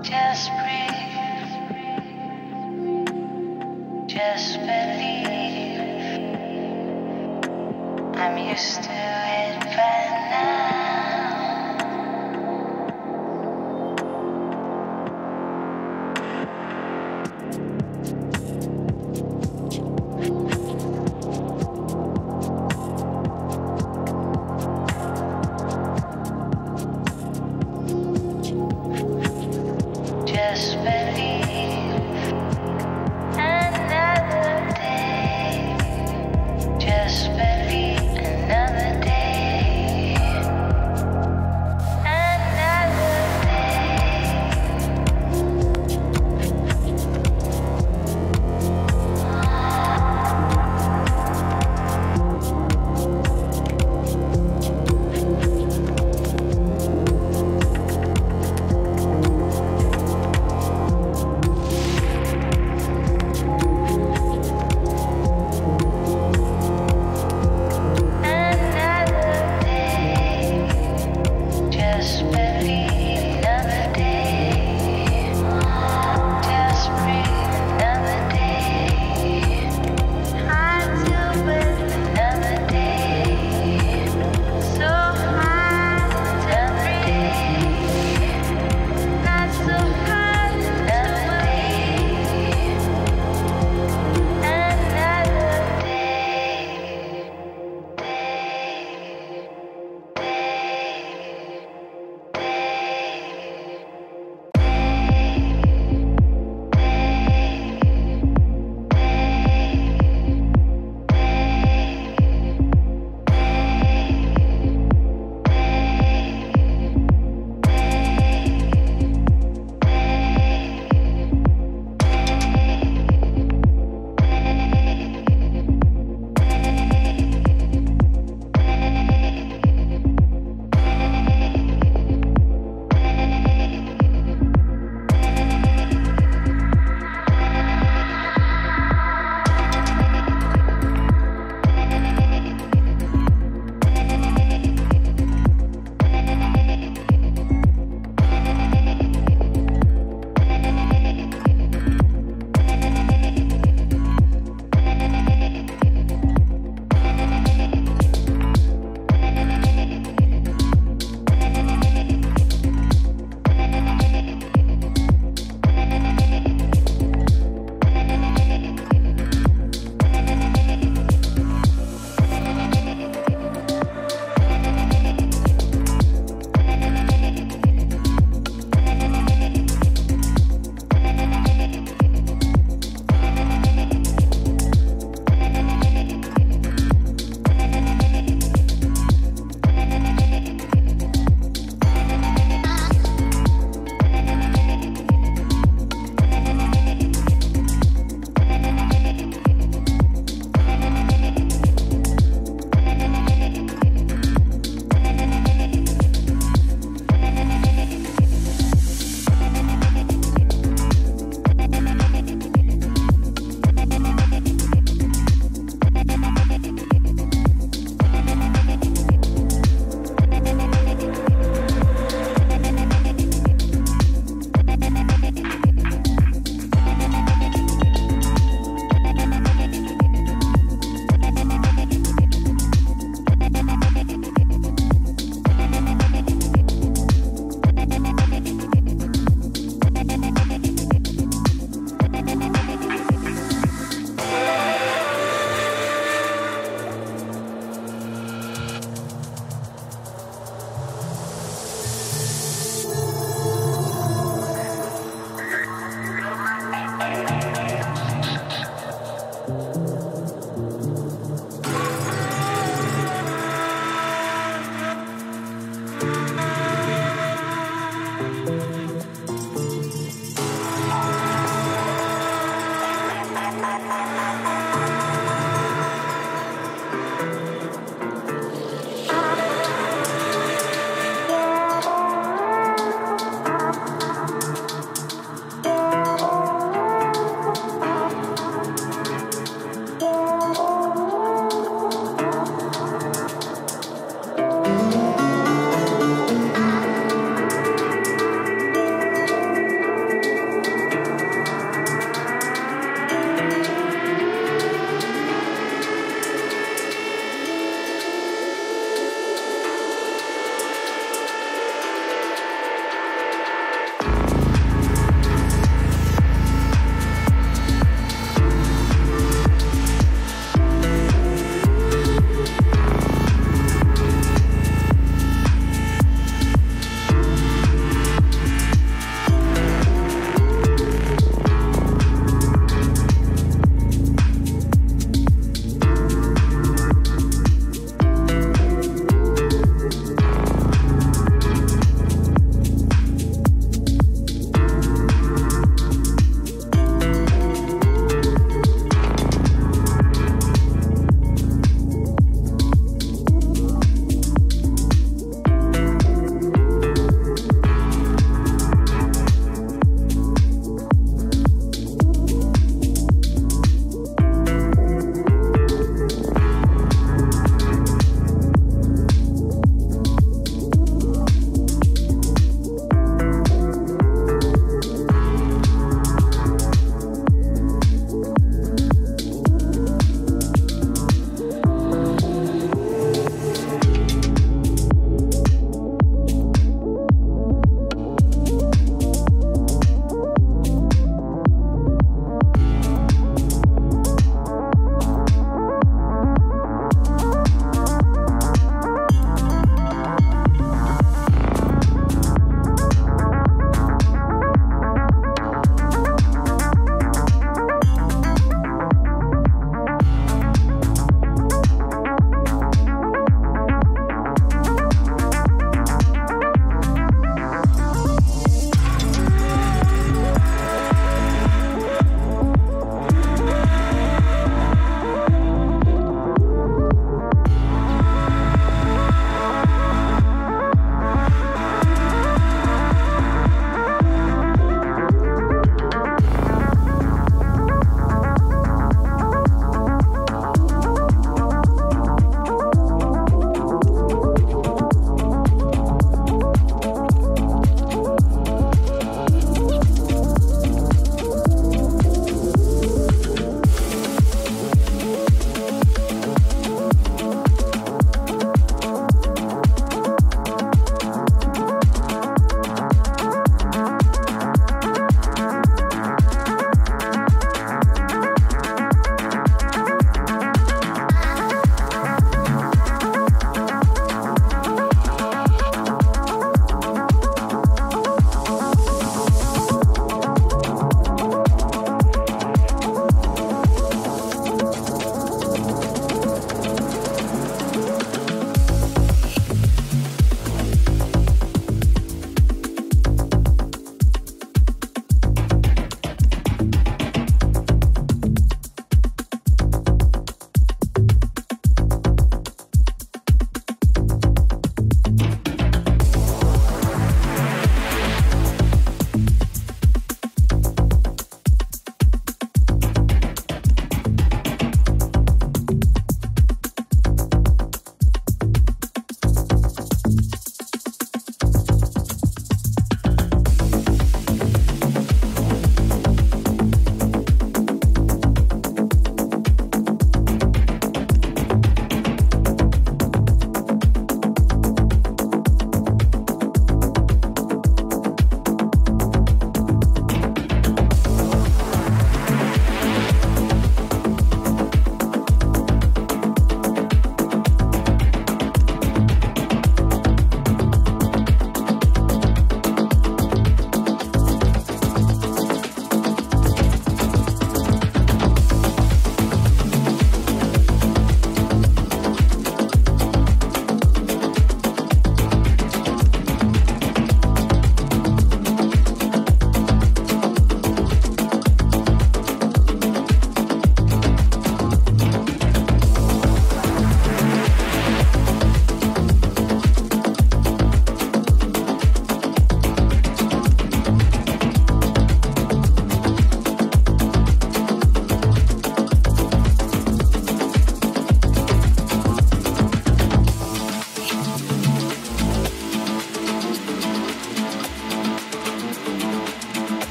Just breathe, just believe. I'm used to it by another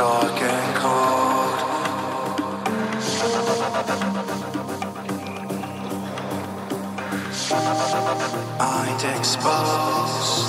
dark and cold. Mind exposed.